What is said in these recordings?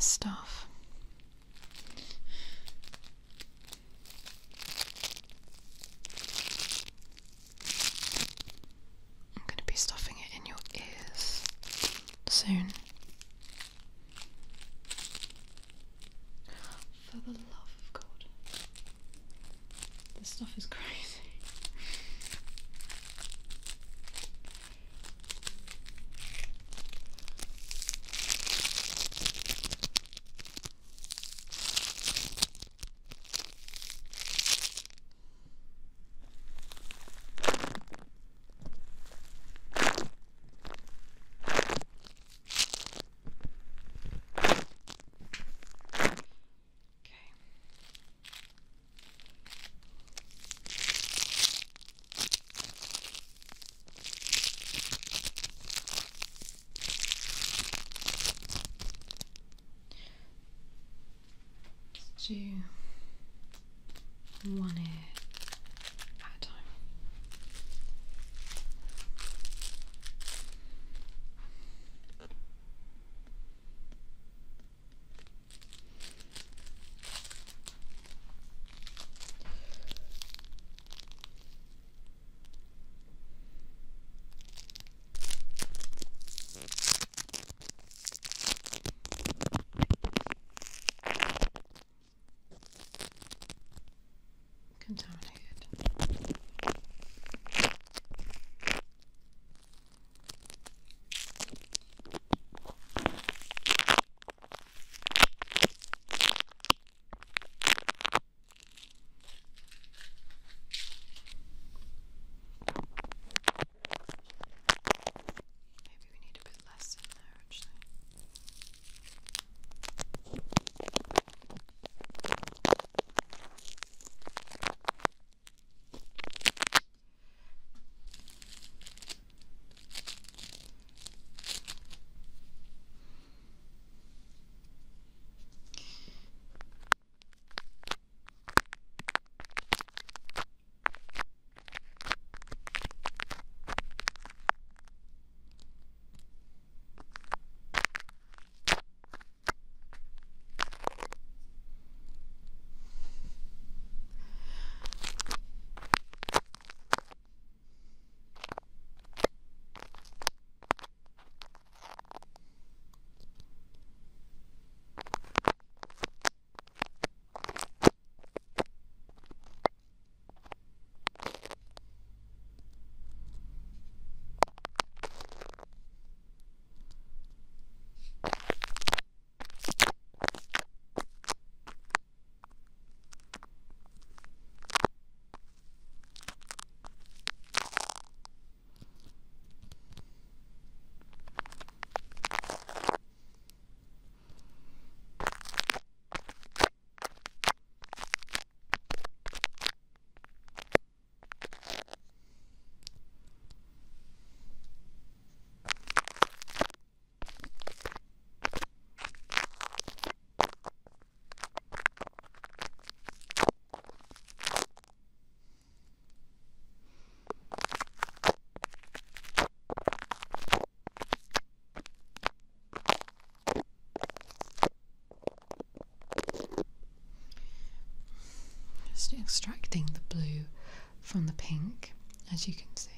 this stuff. I'm going to be stuffing it in your ears soon. For the love of God. This stuff is crazy. Do one ear at a time. Contaminated. Just extracting the blue from the pink, as you can see.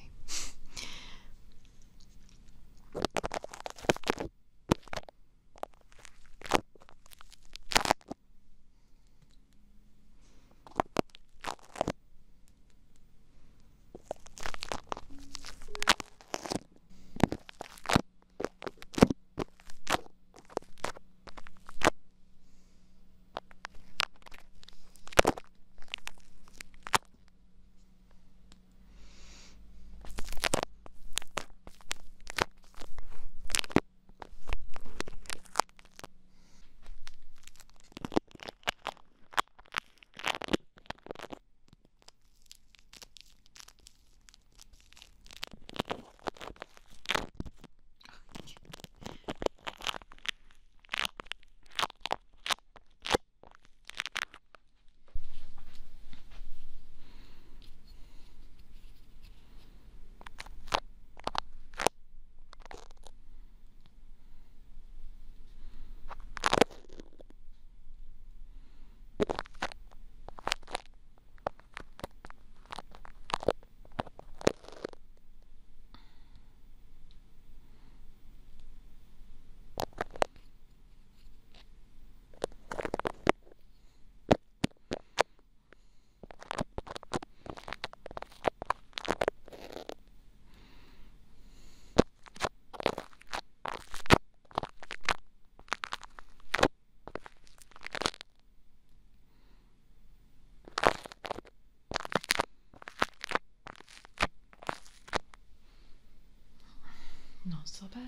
not so bad.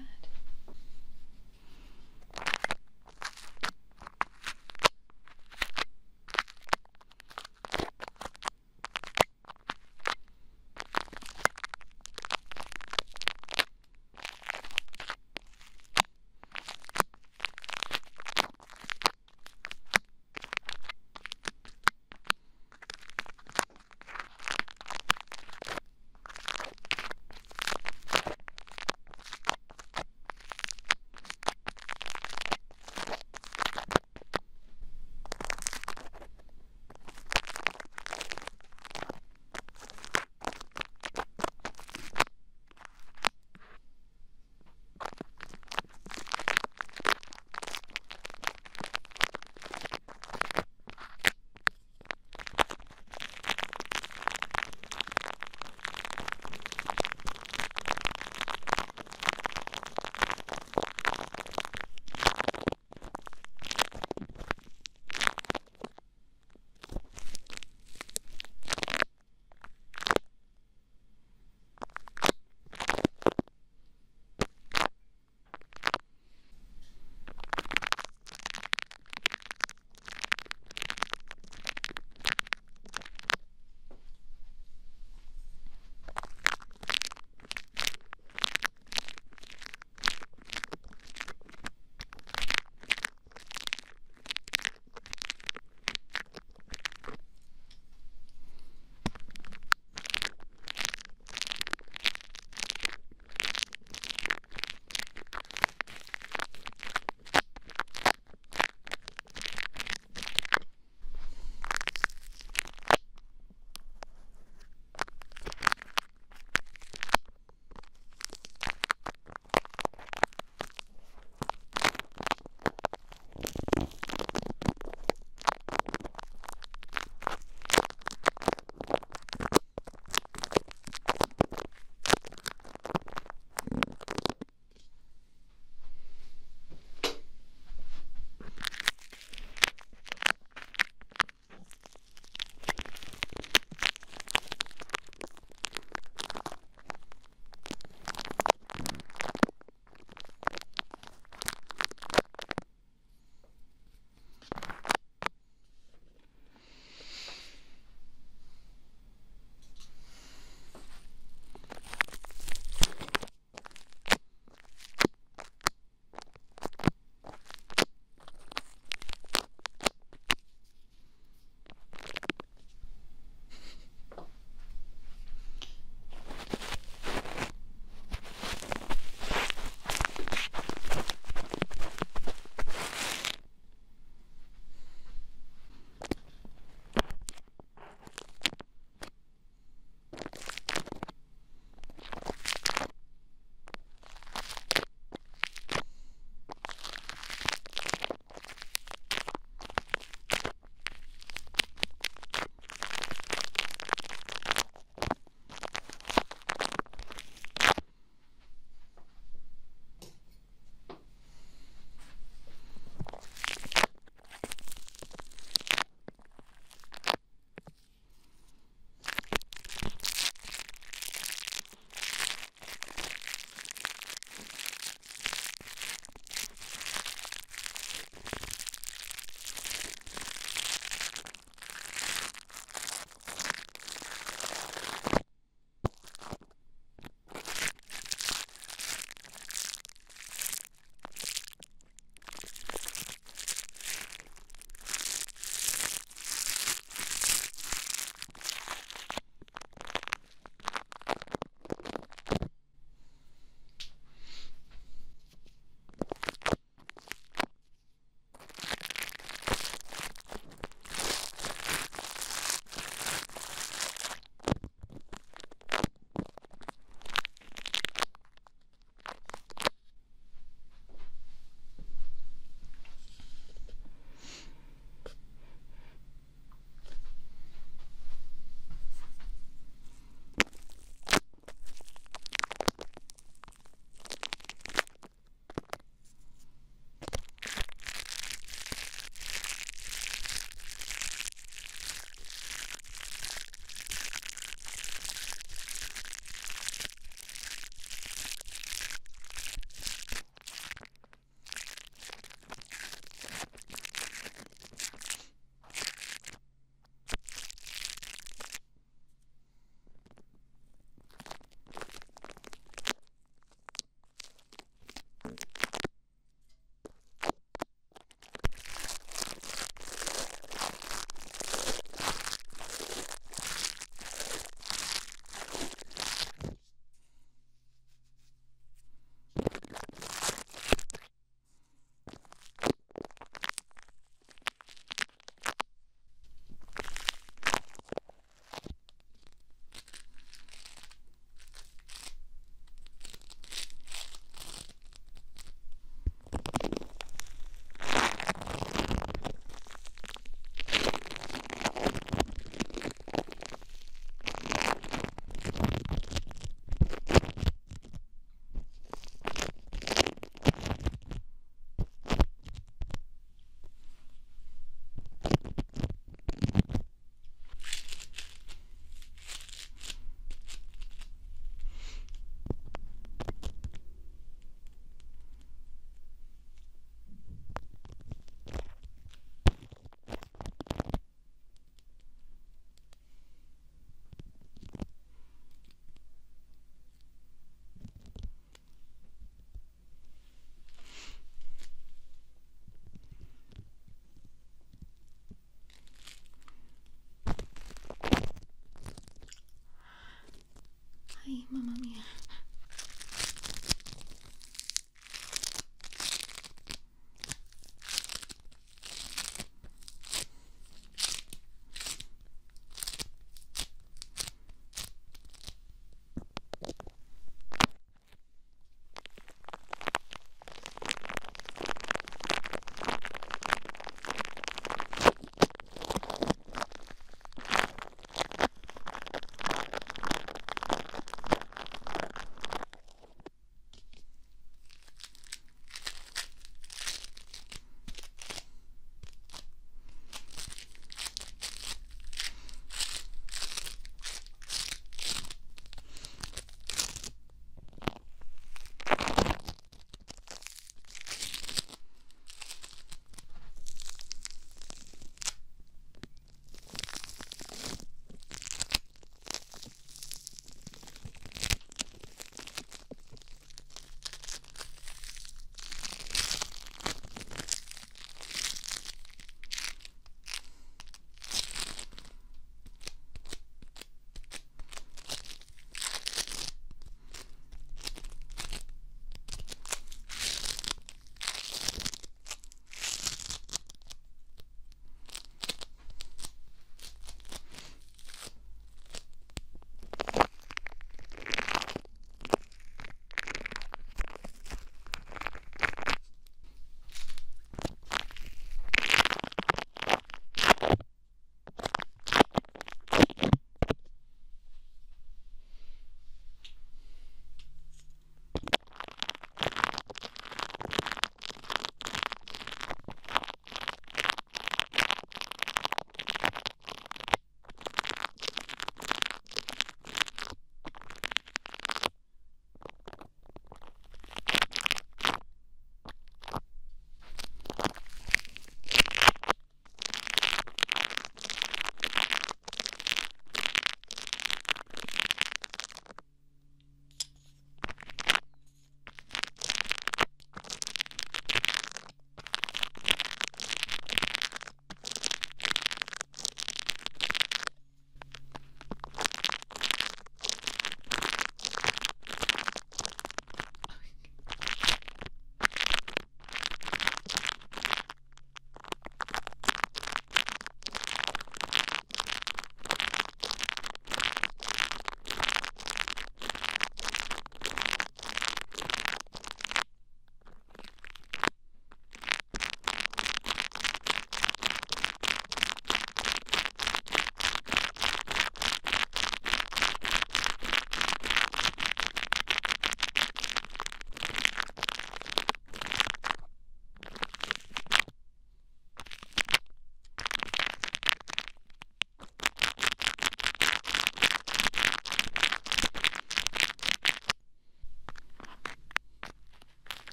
Ay, mamma mia.